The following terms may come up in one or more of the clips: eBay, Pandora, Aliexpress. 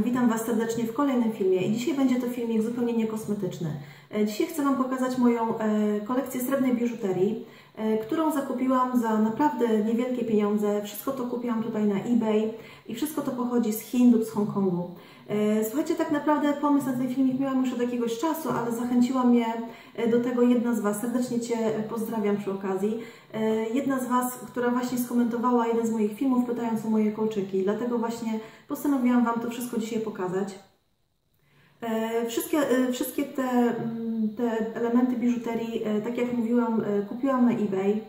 kochani, witam Was serdecznie w kolejnym filmie i dzisiaj będzie to filmik zupełnie niekosmetyczny. Dzisiaj chcę Wam pokazać moją kolekcję srebrnej biżuterii, którą zakupiłam za naprawdę niewielkie pieniądze. Wszystko to kupiłam tutaj na eBay i wszystko to pochodzi z Chin lub z Hongkongu. Słuchajcie, tak naprawdę pomysł na ten filmik miałam już od jakiegoś czasu, ale zachęciła mnie do tego jedna z Was. Serdecznie Cię pozdrawiam przy okazji. Jedna z Was, która właśnie skomentowała jeden z moich filmów, pytając o moje kolczyki. Dlatego właśnie postanowiłam Wam to wszystko dzisiaj pokazać. Wszystkie te elementy biżuterii, tak jak mówiłam, kupiłam na eBay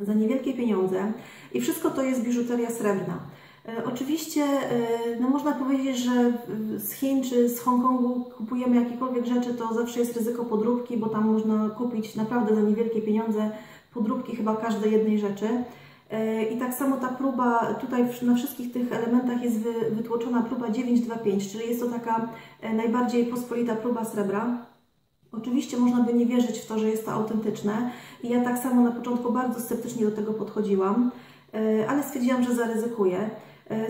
za niewielkie pieniądze i wszystko to jest biżuteria srebrna. Oczywiście no można powiedzieć, że z Chin czy z Hongkongu kupujemy jakiekolwiek rzeczy, to zawsze jest ryzyko podróbki, bo tam można kupić naprawdę za niewielkie pieniądze podróbki chyba każdej jednej rzeczy. I tak samo ta próba, tutaj na wszystkich tych elementach jest wytłoczona próba 925, czyli jest to taka najbardziej pospolita próba srebra. Oczywiście można by nie wierzyć w to, że jest to autentyczne i ja tak samo na początku bardzo sceptycznie do tego podchodziłam, ale stwierdziłam, że zaryzykuję.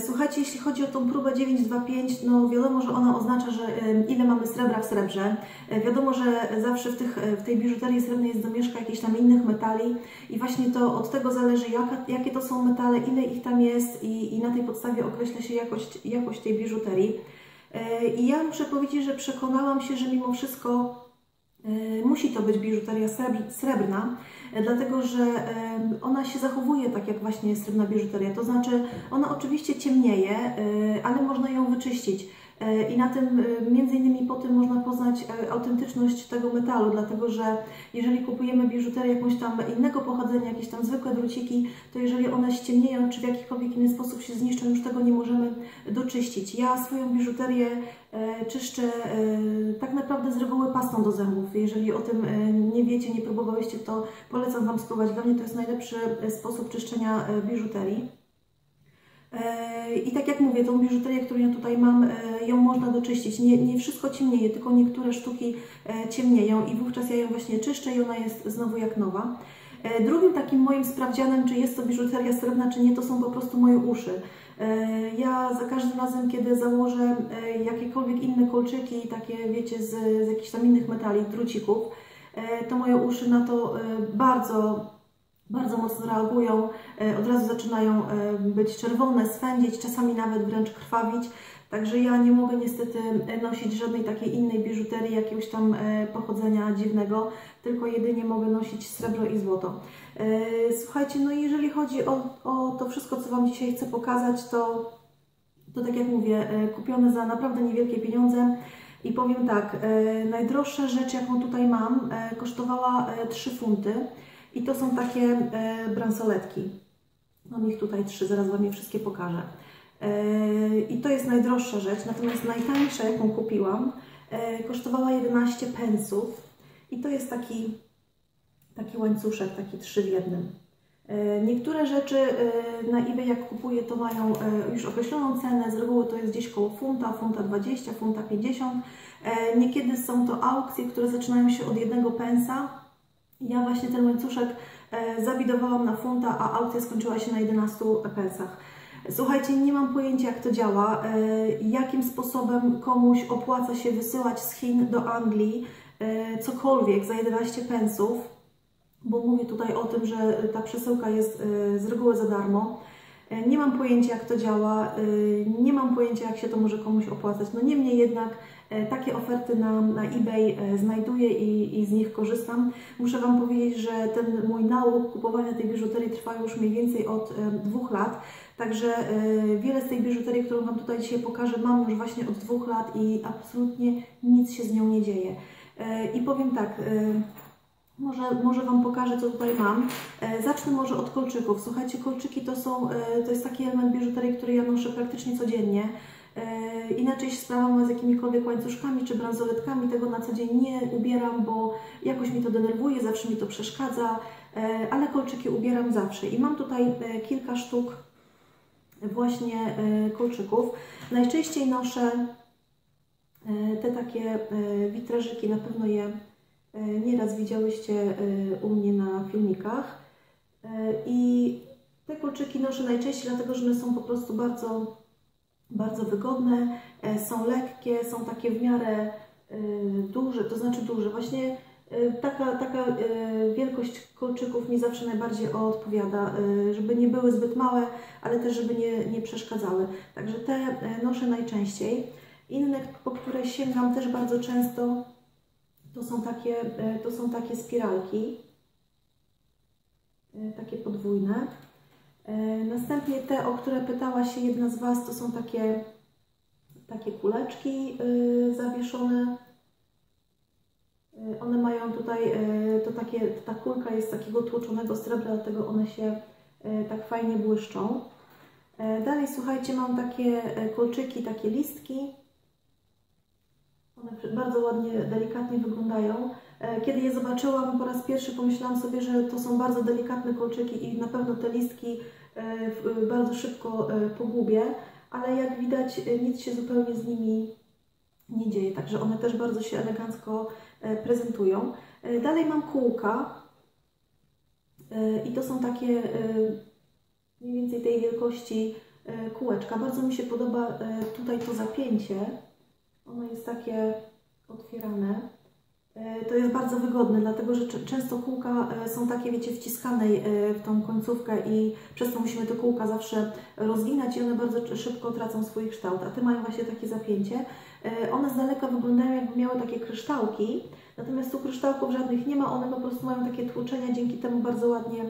Słuchajcie, jeśli chodzi o tą próbę 925, no wiadomo, że ona oznacza, że ile mamy srebra w srebrze. Wiadomo, że zawsze w tej biżuterii srebrnej jest domieszka jakichś tam innych metali i właśnie to od tego zależy, jakie to są metale, ile ich tam jest i na tej podstawie określa się jakość tej biżuterii. I ja muszę powiedzieć, że przekonałam się, że mimo wszystko musi to być biżuteria srebrna, dlatego że ona się zachowuje tak jak właśnie srebrna biżuteria, to znaczy ona oczywiście ciemnieje, ale można ją wyczyścić i na tym, między innymi po tym można poznać autentyczność tego metalu, dlatego że jeżeli kupujemy biżuterię jakąś tam innego pochodzenia, jakieś tam zwykłe druciki, to jeżeli one ściemnieją czy w jakikolwiek inny sposób się zniszczą, już tego nie możemy doczyścić. Ja swoją biżuterię czyszczę tak naprawdę z reguły pastą do zębów. Jeżeli o tym nie wiecie, nie próbowałyście, to polecam Wam spróbować. Dla mnie to jest najlepszy sposób czyszczenia biżuterii. I tak jak mówię, tą biżuterię, którą ja tutaj mam, ją można doczyścić. Nie wszystko ciemnieje, tylko niektóre sztuki ciemnieją i wówczas ja ją właśnie czyszczę i ona jest znowu jak nowa. Drugim takim moim sprawdzianem, czy jest to biżuteria srebrna, czy nie, to są po prostu moje uszy. Ja za każdym razem, kiedy założę jakiekolwiek inne kolczyki, takie wiecie, z jakichś tam innych metali, drucików, to moje uszy na to bardzo mocno reagują, od razu zaczynają być czerwone, swędzić, czasami nawet wręcz krwawić. Także ja nie mogę niestety nosić żadnej takiej innej biżuterii jakiegoś tam pochodzenia dziwnego, tylko jedynie mogę nosić srebro i złoto. Słuchajcie, no jeżeli chodzi o to wszystko, co Wam dzisiaj chcę pokazać, to tak jak mówię, kupione za naprawdę niewielkie pieniądze. I powiem tak, najdroższa rzecz, jaką tutaj mam, kosztowała 3 funty. I to są takie bransoletki. Mam ich tutaj 3, zaraz Wam je wszystkie pokażę. I to jest najdroższa rzecz, natomiast najtańsza, jaką kupiłam, kosztowała 11 pensów. I to jest taki łańcuszek, taki 3 w jednym. Niektóre rzeczy na eBay, jak kupuję, to mają już określoną cenę. Z reguły to jest gdzieś koło funta, funta 20, funta 50. Niekiedy są to aukcje, które zaczynają się od 1 pensa. Ja właśnie ten łańcuszek zabidowałam na funta, a aukcja skończyła się na 11 pensach. Słuchajcie, nie mam pojęcia, jak to działa, jakim sposobem komuś opłaca się wysyłać z Chin do Anglii cokolwiek za 11 pensów, bo mówię tutaj o tym, że ta przesyłka jest z reguły za darmo. Nie mam pojęcia, jak to działa, nie mam pojęcia, jak się to może komuś opłacać. No niemniej jednak takie oferty na eBay znajduję i z nich korzystam. Muszę Wam powiedzieć, że ten mój nauk kupowania tej biżuterii trwa już mniej więcej od 2 lat. Także wiele z tej biżuterii, którą Wam tutaj dzisiaj pokażę, mam już właśnie od 2 lat i absolutnie nic się z nią nie dzieje. I powiem tak, może Wam pokażę, co tutaj mam. Zacznę może od kolczyków. Słuchajcie, kolczyki to jest taki element biżuterii, który ja noszę praktycznie codziennie. Inaczej się sprawam z jakimikolwiek łańcuszkami czy bransoletkami, tego na co dzień nie ubieram, bo jakoś mi to denerwuje, zawsze mi to przeszkadza, ale kolczyki ubieram zawsze. I mam tutaj kilka sztuk właśnie kolczyków. Najczęściej noszę te takie witrażyki, na pewno je nieraz widziałyście u mnie na filmikach. I te kolczyki noszę najczęściej, dlatego że one są po prostu bardzo bardzo wygodne, są lekkie, są takie w miarę duże, to znaczy duże. Właśnie taka wielkość kolczyków mi zawsze najbardziej odpowiada, żeby nie były zbyt małe, ale też żeby nie przeszkadzały. Także te noszę najczęściej. Inne, po które sięgam też bardzo często, to są takie spiralki, takie podwójne. Następnie te, o które pytała się jedna z Was, to są takie kuleczki zawieszone. One mają tutaj, ta kulka jest takiego tłoczonego srebra, dlatego one się tak fajnie błyszczą. Dalej, słuchajcie, mam takie kolczyki, takie listki. One bardzo ładnie, delikatnie wyglądają. Kiedy je zobaczyłam po raz pierwszy, pomyślałam sobie, że to są bardzo delikatne kolczyki i na pewno te listki bardzo szybko pogubię, ale jak widać nic się zupełnie z nimi nie dzieje, także one też bardzo się elegancko prezentują. Dalej mam kółka i to są takie mniej więcej tej wielkości kółeczka. Bardzo mi się podoba tutaj to zapięcie, ono jest takie otwierane. To jest bardzo wygodne, dlatego że często kółka są takie, wiecie, wciskane w tą końcówkę i przez to musimy te kółka zawsze rozwinąć i one bardzo szybko tracą swój kształt, a te mają właśnie takie zapięcie. One z daleka wyglądają, jakby miały takie kryształki, natomiast tu kryształków żadnych nie ma, one po prostu mają takie tłoczenia, dzięki temu bardzo ładnie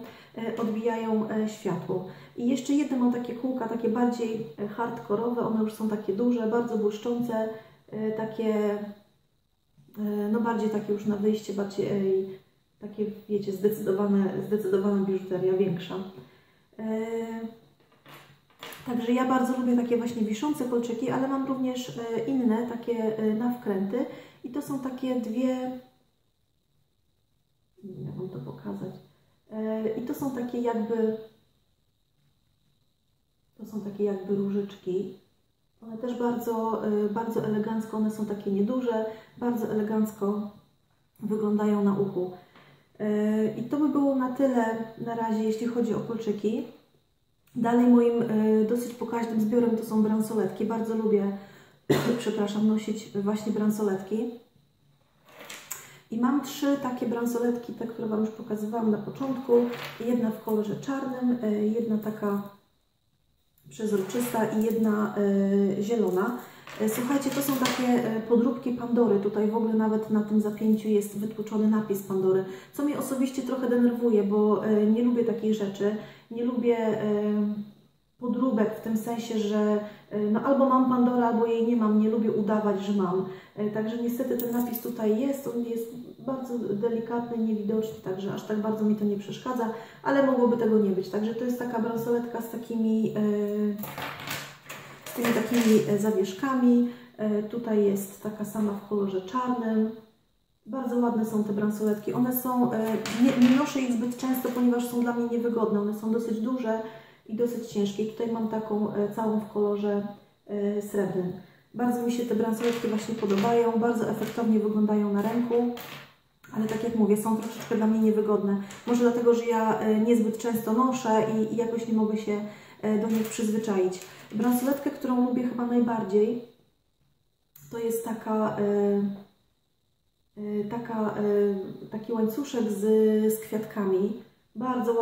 odbijają światło. I jeszcze jedne mam takie kółka, takie bardziej hardkorowe, one już są takie duże, bardzo błyszczące, takie... No bardziej takie już na wyjście, bardziej takie, wiecie, zdecydowana biżuteria, większa. Także ja bardzo lubię takie właśnie wiszące kolczyki, ale mam również inne, takie na wkręty. I to są takie dwie... Nie mogę to pokazać. I to są takie jakby... To są takie jakby różyczki. One też bardzo elegancko, one są takie nieduże, bardzo elegancko wyglądają na uchu. I to by było na tyle na razie, jeśli chodzi o kolczyki. Dalej moim dosyć pokaźnym zbiorem to są bransoletki. Bardzo lubię, przepraszam, nosić właśnie bransoletki. I mam trzy takie bransoletki, te, które Wam już pokazywałam na początku. Jedna w kolorze czarnym, jedna taka... przezroczysta i jedna zielona. Słuchajcie, to są takie podróbki Pandory. Tutaj w ogóle nawet na tym zapięciu jest wytłuczony napis Pandory, co mnie osobiście trochę denerwuje, bo nie lubię takich rzeczy. Nie lubię podróbek w tym sensie, że no, albo mam Pandorę, albo jej nie mam. Nie lubię udawać, że mam. Także niestety ten napis tutaj jest. On jest bardzo delikatny, niewidoczny, także aż tak bardzo mi to nie przeszkadza, ale mogłoby tego nie być. Także to jest taka bransoletka z tymi takimi zawieszkami. Tutaj jest taka sama w kolorze czarnym. Bardzo ładne są te bransoletki. One są, nie noszę ich zbyt często, ponieważ są dla mnie niewygodne. One są dosyć duże i dosyć ciężkie. Tutaj mam taką całą w kolorze srebrnym. Bardzo mi się te bransoletki właśnie podobają, bardzo efektownie wyglądają na ręku, ale tak jak mówię, są troszeczkę dla mnie niewygodne. Może dlatego, że ja niezbyt często noszę i jakoś nie mogę się do nich przyzwyczaić. Bransoletkę, którą lubię chyba najbardziej, to jest taki łańcuszek z kwiatkami. Bardzo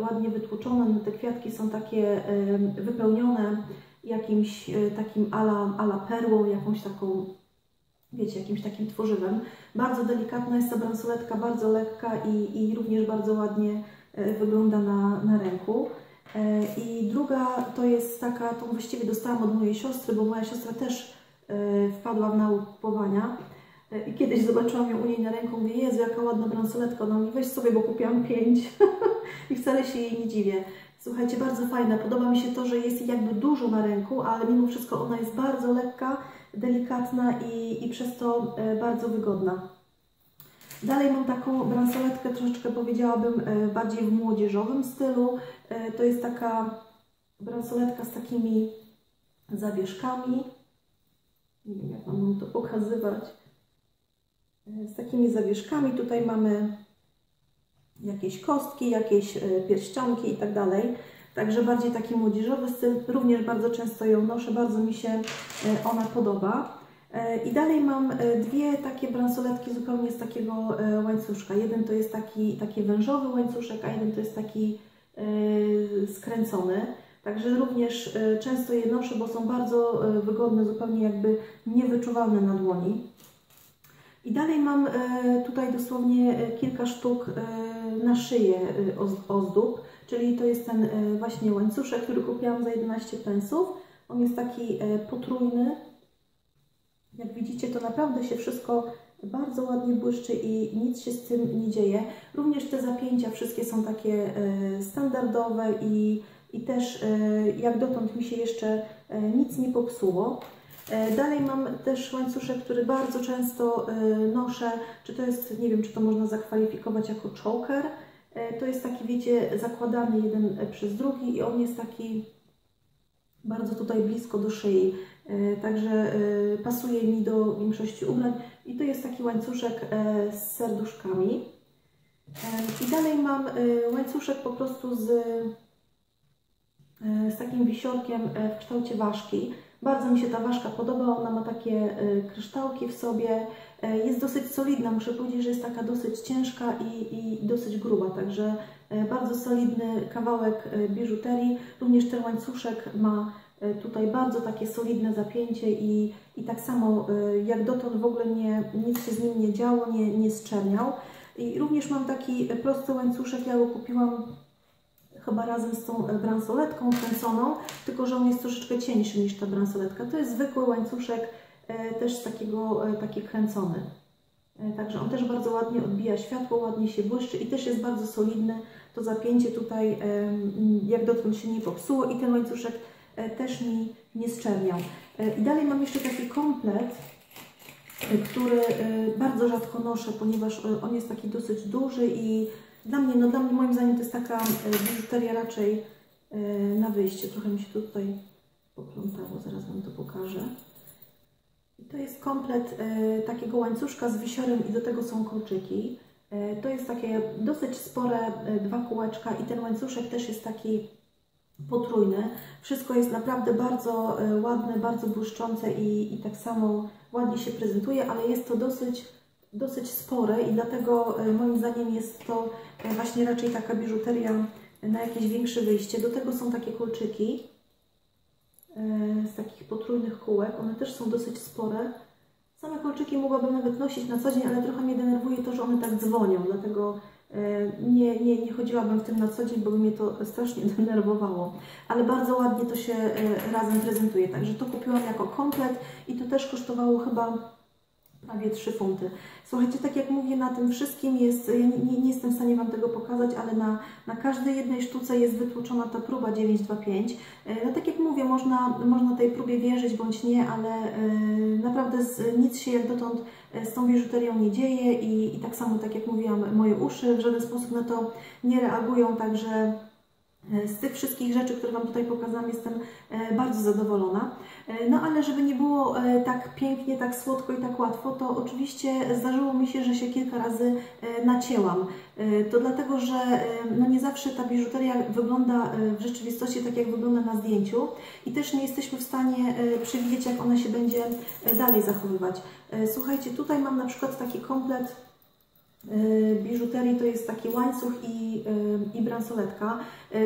ładnie wytłuczone, te kwiatki są takie wypełnione jakimś takim ala perłą, jakąś taką, wiecie, jakimś takim tworzywem. Bardzo delikatna jest ta bransoletka, bardzo lekka i również bardzo ładnie wygląda na ręku. I druga to jest taka, tą właściwie dostałam od mojej siostry, bo moja siostra też wpadła w nauk kupowania. I kiedyś zobaczyłam ją u niej na ręku, mówię, Jezu, jaka ładna bransoletka, ona mówi, weź sobie, bo kupiłam 5 i wcale się jej nie dziwię. Słuchajcie, bardzo fajna. Podoba mi się to, że jest jakby dużo na ręku, ale mimo wszystko ona jest bardzo lekka, delikatna i przez to bardzo wygodna. Dalej mam taką bransoletkę, troszeczkę powiedziałabym bardziej w młodzieżowym stylu. To jest taka bransoletka z takimi zawieszkami. Nie wiem, jak mam to pokazywać. Z takimi zawieszkami. Tutaj mamy jakieś kostki, jakieś pierścionki i tak dalej. Także bardziej taki młodzieżowy styl, również bardzo często ją noszę, bardzo mi się ona podoba. I dalej mam dwie takie bransoletki zupełnie z takiego łańcuszka. Jeden to jest taki wężowy łańcuszek, a jeden to jest taki skręcony. Także również często je noszę, bo są bardzo wygodne, zupełnie jakby niewyczuwalne na dłoni. I dalej mam tutaj dosłownie kilka sztuk na szyję ozdób, czyli to jest ten właśnie łańcuszek, który kupiłam za 11 pensów. On jest taki potrójny. Jak widzicie, to naprawdę się wszystko bardzo ładnie błyszczy i nic się z tym nie dzieje. Również te zapięcia wszystkie są takie standardowe i też jak dotąd mi się jeszcze nic nie popsuło. Dalej mam też łańcuszek, który bardzo często noszę. Czy to jest, nie wiem, czy to można zakwalifikować jako choker. To jest taki, wiecie, zakładany jeden przez drugi i on jest taki bardzo tutaj blisko do szyi. Także pasuje mi do większości ubrań i to jest taki łańcuszek z serduszkami. I dalej mam łańcuszek po prostu z takim wisiorkiem w kształcie ważki. Bardzo mi się ta ważka podoba, ona ma takie kryształki w sobie, jest dosyć solidna, muszę powiedzieć, że jest taka dosyć ciężka i dosyć gruba, także bardzo solidny kawałek biżuterii. Również ten łańcuszek ma tutaj bardzo takie solidne zapięcie i tak samo jak dotąd w ogóle nic się z nim nie działo, nie zczerniał. I również mam taki prosty łańcuszek, ja go kupiłam chyba razem z tą bransoletką kręconą, tylko że on jest troszeczkę cieńszy niż ta bransoletka. To jest zwykły łańcuszek, też taki kręcony. Także on też bardzo ładnie odbija światło, ładnie się błyszczy i też jest bardzo solidny. To zapięcie tutaj jak dotąd się nie popsuło i ten łańcuszek też mi nie zczerniał. I dalej mam jeszcze taki komplet, który bardzo rzadko noszę, ponieważ on jest taki dosyć duży i dla mnie, moim zdaniem to jest taka biżuteria raczej na wyjście. Trochę mi się to tutaj poplątało, zaraz Wam to pokażę. I to jest komplet takiego łańcuszka z wisiorem i do tego są kolczyki. To jest takie dosyć spore dwa kółeczka i ten łańcuszek też jest taki potrójny. Wszystko jest naprawdę bardzo ładne, bardzo błyszczące i tak samo ładnie się prezentuje, ale jest to dosyć spore i dlatego moim zdaniem jest to właśnie raczej taka biżuteria na jakieś większe wyjście. Do tego są takie kolczyki z takich potrójnych kółek, one też są dosyć spore. Same kolczyki mogłabym nawet nosić na co dzień, ale trochę mnie denerwuje to, że one tak dzwonią, dlatego nie chodziłabym w tym na co dzień, bo by mnie to strasznie denerwowało. Ale bardzo ładnie to się razem prezentuje, także to kupiłam jako komplet i to też kosztowało chyba prawie 3 funty. Słuchajcie, tak jak mówię, na tym wszystkim jest, ja nie jestem w stanie Wam tego pokazać, ale na każdej jednej sztuce jest wytłuczona ta próba 925. No tak jak mówię, można tej próbie wierzyć bądź nie, ale naprawdę nic się jak dotąd z tą biżuterią nie dzieje i tak samo, tak jak mówiłam, moje uszy w żaden sposób na to nie reagują, także z tych wszystkich rzeczy, które Wam tutaj pokazałam, jestem bardzo zadowolona. No ale żeby nie było tak pięknie, tak słodko i tak łatwo, to oczywiście zdarzyło mi się, że się kilka razy nacięłam. To dlatego, że no nie zawsze ta biżuteria wygląda w rzeczywistości tak, jak wygląda na zdjęciu i też nie jesteśmy w stanie przewidzieć, jak ona się będzie dalej zachowywać. Słuchajcie, tutaj mam na przykład taki komplet biżuterii, to jest taki łańcuch i bransoletka.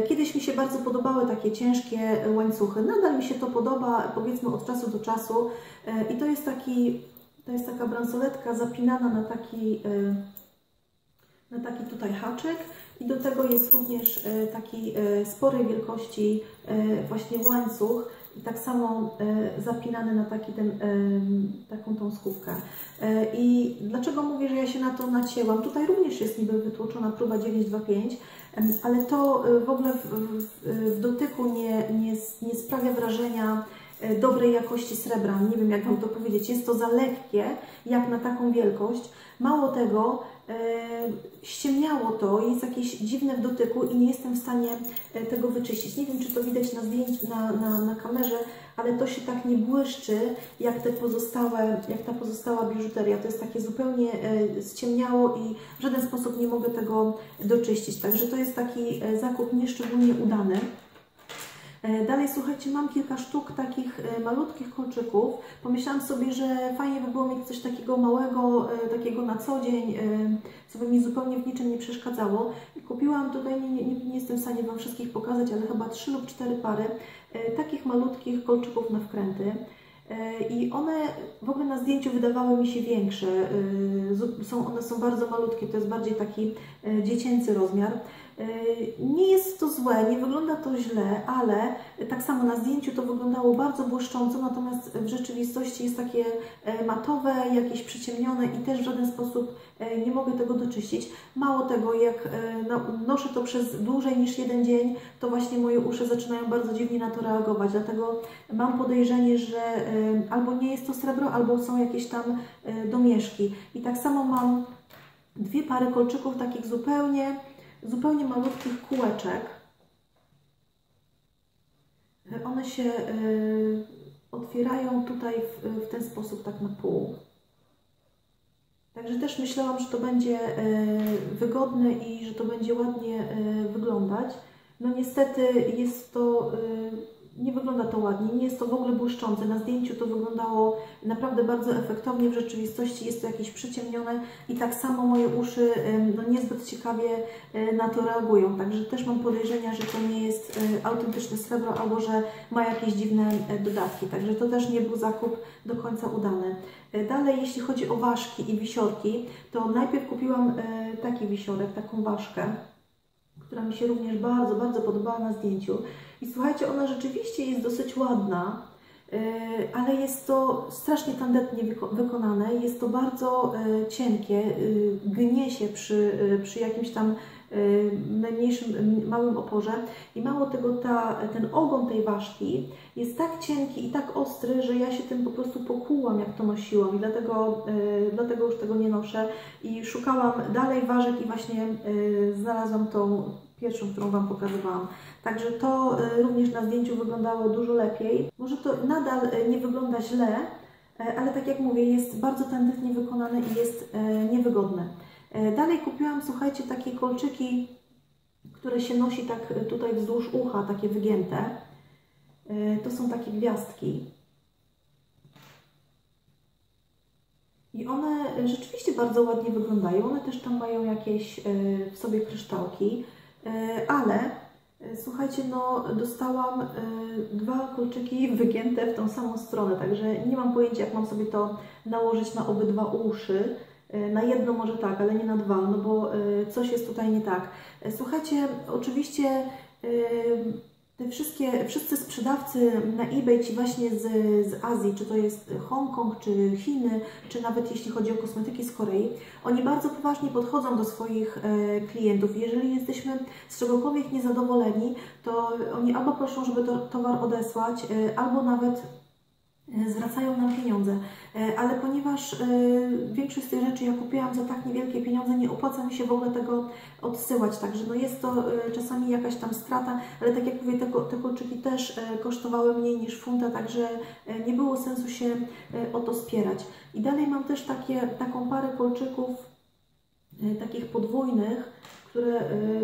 Kiedyś mi się bardzo podobały takie ciężkie łańcuchy, nadal mi się to podoba, powiedzmy, od czasu do czasu. I to jest taka bransoletka zapinana na taki tutaj haczyk i do tego jest również taki sporej wielkości właśnie łańcuch. I tak samo zapinany na taką skówkę. I dlaczego mówię, że ja się na to nacięłam? Tutaj również jest niby wytłoczona próba 925, ale to w ogóle w dotyku nie sprawia wrażenia dobrej jakości srebra. Nie wiem, jak Wam to powiedzieć. Jest to za lekkie, jak na taką wielkość. Mało tego, ściemniało to, jest jakieś dziwne w dotyku i nie jestem w stanie tego wyczyścić. Nie wiem, czy to widać na zdjęciu, na kamerze, ale to się tak nie błyszczy, jak ta pozostała biżuteria. To jest takie zupełnie ściemniało i w żaden sposób nie mogę tego doczyścić. Także to jest taki zakup nieszczególnie udany. Dalej, słuchajcie, mam kilka sztuk takich malutkich kolczyków. Pomyślałam sobie, że fajnie by było mieć coś takiego małego, takiego na co dzień, co by mi zupełnie w niczym nie przeszkadzało. I kupiłam tutaj, nie jestem w stanie Wam wszystkich pokazać, ale chyba 3 lub 4 pary takich malutkich kolczyków na wkręty. I one w ogóle na zdjęciu wydawały mi się większe, one są bardzo malutkie, to jest bardziej taki dziecięcy rozmiar. Nie jest to złe, nie wygląda to źle, ale tak samo na zdjęciu to wyglądało bardzo błyszcząco, natomiast w rzeczywistości jest takie matowe, jakieś przyciemnione i też w żaden sposób nie mogę tego doczyścić. Mało tego, jak noszę to przez dłużej niż jeden dzień, to właśnie moje uszy zaczynają bardzo dziwnie na to reagować, dlatego mam podejrzenie, że albo nie jest to srebro, albo są jakieś tam domieszki. I tak samo mam 2 pary kolczyków takich zupełnie malutkich kółeczek. One się otwierają tutaj w ten sposób, tak na pół. Także też myślałam, że to będzie wygodne i że to będzie ładnie wyglądać. No niestety jest to... Nie wygląda to ładnie, nie jest to w ogóle błyszczące. Na zdjęciu to wyglądało naprawdę bardzo efektownie, w rzeczywistości jest to jakieś przyciemnione i tak samo moje uszy no, niezbyt ciekawie na to reagują. Także też mam podejrzenia, że to nie jest autentyczne srebro albo że ma jakieś dziwne dodatki. Także to też nie był zakup do końca udany. Dalej, jeśli chodzi o ważki i wisiorki, to najpierw kupiłam taki wisiorek, taką ważkę, która mi się również bardzo, bardzo podobała na zdjęciu. I słuchajcie, ona rzeczywiście jest dosyć ładna, ale jest to strasznie tandetnie wykonane, jest to bardzo cienkie, gnie się przy jakimś tam najmniejszym, małym oporze i mało tego, ten ogon tej ważki jest tak cienki i tak ostry, że ja się tym po prostu pokułam, jak to nosiłam i dlatego już tego nie noszę i szukałam dalej ważek i właśnie znalazłam tą pierwszą, którą Wam pokazywałam. Także to również na zdjęciu wyglądało dużo lepiej. Może to nadal nie wygląda źle, ale tak jak mówię, jest bardzo tandetnie wykonane i jest niewygodne. Dalej kupiłam, słuchajcie, takie kolczyki, które się nosi tak tutaj wzdłuż ucha, takie wygięte. To są takie gwiazdki. I one rzeczywiście bardzo ładnie wyglądają. One też tam mają jakieś w sobie kryształki. Ale słuchajcie, no dostałam 2 kolczyki wygięte w tą samą stronę, także nie mam pojęcia, jak mam sobie to nałożyć na obydwa uszy. Na jedno może tak, ale nie na dwa, no bo coś jest tutaj nie tak. Słuchajcie, oczywiście wszyscy sprzedawcy na eBay, ci właśnie z Azji, czy to jest Hongkong, czy Chiny, czy nawet jeśli chodzi o kosmetyki z Korei, oni bardzo poważnie podchodzą do swoich klientów. Jeżeli jesteśmy z czegokolwiek niezadowoleni, to oni albo proszą, żeby towar odesłać, albo nawet zwracają nam pieniądze, ale ponieważ większość z tych rzeczy ja kupiłam za tak niewielkie pieniądze, nie opłaca mi się w ogóle tego odsyłać, także no jest to czasami jakaś tam strata, ale tak jak mówię, te kolczyki też kosztowały mniej niż funta, także nie było sensu się o to spierać. I dalej mam też taką parę kolczyków takich podwójnych, które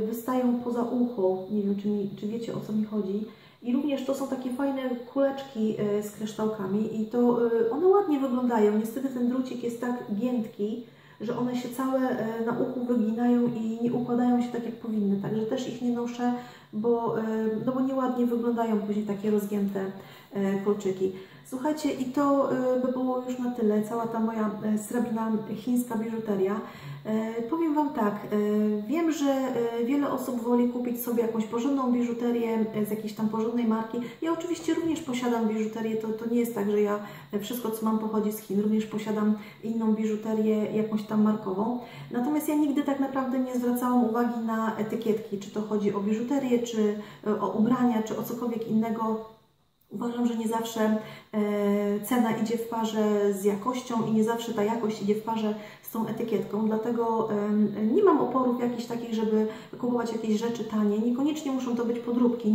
wystają poza ucho, nie wiem czy wiecie, o co mi chodzi. I również to są takie fajne kuleczki z kryształkami i to one ładnie wyglądają. Niestety ten drucik jest tak giętki, że one się całe na uchu wyginają i nie układają się tak, jak powinny. Także też ich nie noszę, bo nieładnie wyglądają później takie rozgięte kolczyki. Słuchajcie, i to by było już na tyle, cała ta moja srebrna chińska biżuteria. Powiem Wam tak, wiem, że wiele osób woli kupić sobie jakąś porządną biżuterię z jakiejś tam porządnej marki. Ja oczywiście również posiadam biżuterię, to nie jest tak, że ja wszystko, co mam, pochodzi z Chin. Również posiadam inną biżuterię, jakąś tam markową. Natomiast ja nigdy tak naprawdę nie zwracałam uwagi na etykietki, czy to chodzi o biżuterię, czy o ubrania, czy o cokolwiek innego. Uważam, że nie zawsze cena idzie w parze z jakością i nie zawsze ta jakość idzie w parze z tą etykietką, dlatego nie mam oporów jakichś takich, żeby kupować jakieś rzeczy tanie. Niekoniecznie muszą to być podróbki,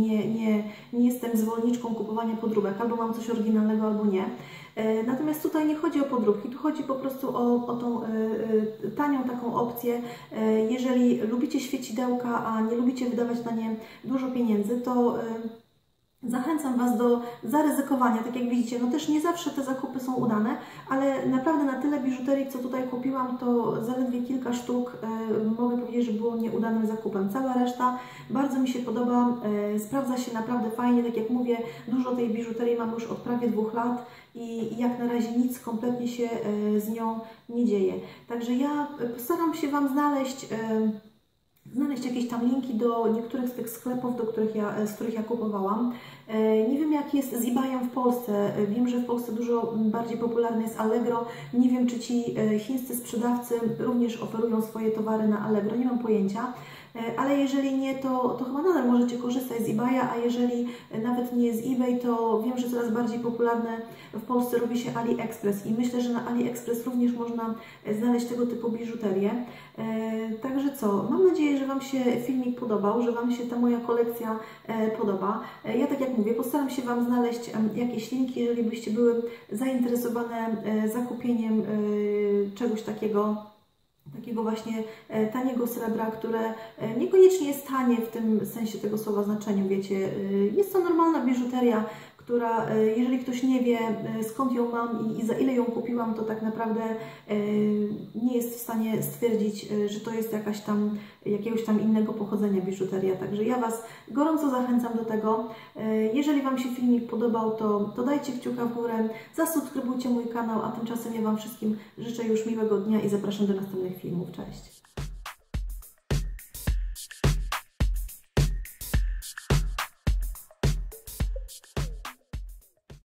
nie jestem zwolenniczką kupowania podróbek, albo mam coś oryginalnego, albo nie. Natomiast tutaj nie chodzi o podróbki, tu chodzi po prostu o tą tanią taką opcję. Jeżeli lubicie świecidełka, a nie lubicie wydawać na nie dużo pieniędzy, to Zachęcam Was do zaryzykowania, tak jak widzicie, no też nie zawsze te zakupy są udane, ale naprawdę na tyle biżuterii, co tutaj kupiłam, to zaledwie kilka sztuk mogę powiedzieć, że było nieudanym zakupem. Cała reszta bardzo mi się podoba, sprawdza się naprawdę fajnie, tak jak mówię, dużo tej biżuterii mam już od prawie 2 lat i jak na razie nic kompletnie się z nią nie dzieje. Także ja postaram się Wam znaleźć jakieś tam linki do niektórych z tych sklepów, z których ja kupowałam. Nie wiem, jak jest z eBayem w Polsce. Wiem, że w Polsce dużo bardziej popularne jest Allegro. Nie wiem, czy ci chińscy sprzedawcy również oferują swoje towary na Allegro. Nie mam pojęcia. Ale jeżeli nie, to chyba nadal możecie korzystać z eBaya, a jeżeli nawet nie z eBay, to wiem, że coraz bardziej popularne w Polsce robi się AliExpress i myślę, że na AliExpress również można znaleźć tego typu biżuterię. Także co, mam nadzieję, że Wam się filmik podobał, że Wam się ta moja kolekcja podoba. Ja tak jak mówię, postaram się Wam znaleźć jakieś linki, jeżeli byście były zainteresowane zakupieniem czegoś takiego właśnie taniego srebra, które niekoniecznie jest tanie w tym sensie tego słowa znaczeniu, wiecie, jest to normalna biżuteria, która, jeżeli ktoś nie wie, skąd ją mam i za ile ją kupiłam, to tak naprawdę nie jest w stanie stwierdzić, że to jest jakiegoś tam innego pochodzenia biżuteria. Także ja Was gorąco zachęcam do tego. Jeżeli Wam się filmik podobał, to dajcie kciuka w górę, zasubskrybujcie mój kanał, a tymczasem ja Wam wszystkim życzę już miłego dnia i zapraszam do następnych filmów. Cześć!